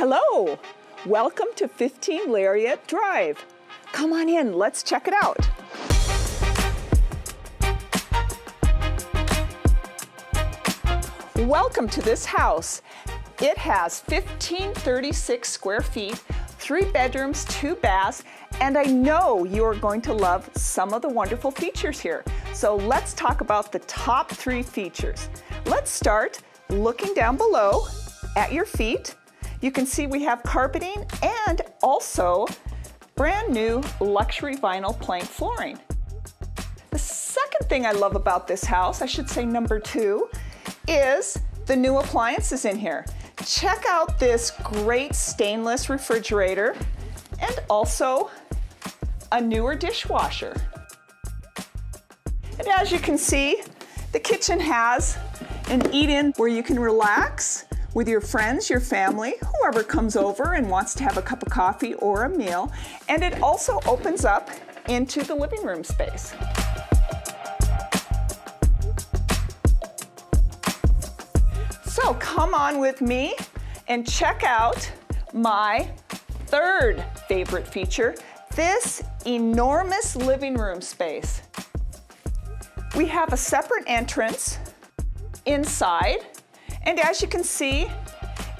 Hello, welcome to 15 Lariat Drive. Come on in, let's check it out. Welcome to this house. It has 1536 square feet, 3 bedrooms, 2 baths, and I know you are going to love some of the wonderful features here. So let's talk about the top 3 features. Let's start looking down below at your feet. You can see we have carpeting and also brand new luxury vinyl plank flooring. The second thing I love about this house, I should say number 2, is the new appliances in here. Check out this great stainless refrigerator and also a newer dishwasher. And as you can see, the kitchen has an eat-in where you can relax with your friends, your family, whoever comes over and wants to have a cup of coffee or a meal. And it also opens up into the living room space. So come on with me and check out my 3rd favorite feature, this enormous living room space. We have a separate entrance inside. And as you can see,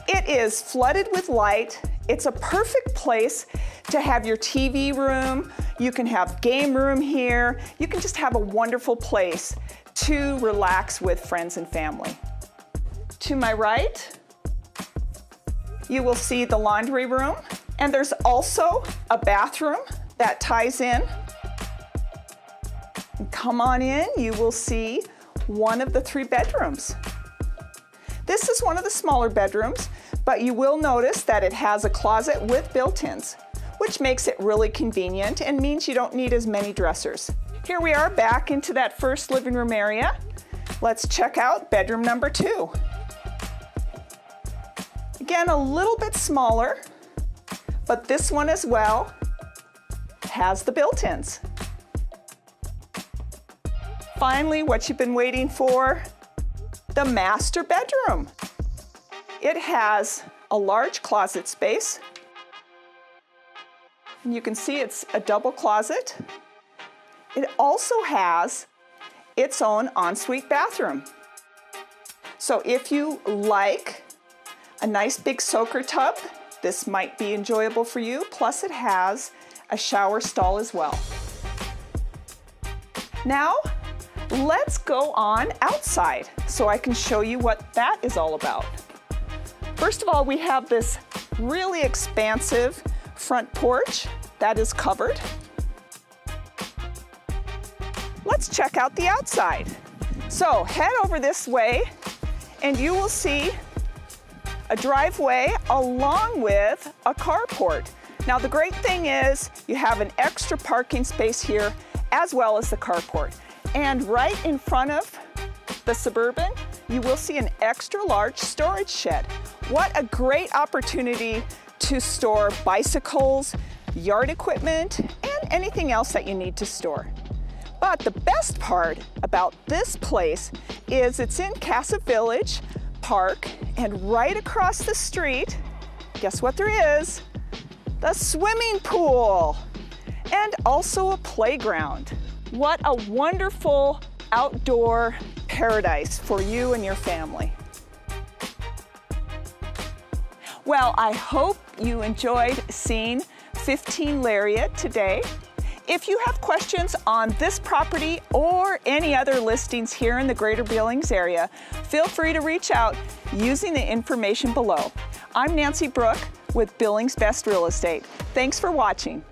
it is flooded with light. It's a perfect place to have your TV room. You can have game room here. You can just have a wonderful place to relax with friends and family. To my right, you will see the laundry room, and there's also a bathroom that ties in. Come on in, you will see one of the 3 bedrooms. This is one of the smaller bedrooms, but you will notice that it has a closet with built-ins, which makes it really convenient and means you don't need as many dressers. Here we are back into that first living room area. Let's check out bedroom number 2. Again, a little bit smaller, but this one as well has the built-ins. Finally, what you've been waiting for, the master bedroom. It has a large closet space. And you can see it's a double closet. It also has its own ensuite bathroom. So if you like a nice big soaker tub, this might be enjoyable for you. Plus it has a shower stall as well. Now, let's go on outside so I can show you what that is all about. First of all, we have this really expansive front porch that is covered. Let's check out the outside. So head over this way and you will see a driveway along with a carport. Now the great thing is you have an extra parking space here as well as the carport. And right in front of the Suburban, you will see an extra large storage shed. What a great opportunity to store bicycles, yard equipment, and anything else that you need to store. But the best part about this place is it's in Casa Village Park, and right across the street, guess what there is? The swimming pool and also a playground. What a wonderful outdoor paradise for you and your family. Well, I hope you enjoyed seeing 15 Lariat today. If you have questions on this property or any other listings here in the Greater Billings area, feel free to reach out using the information below. I'm Nancy Brook with Billings Best Real Estate. Thanks for watching.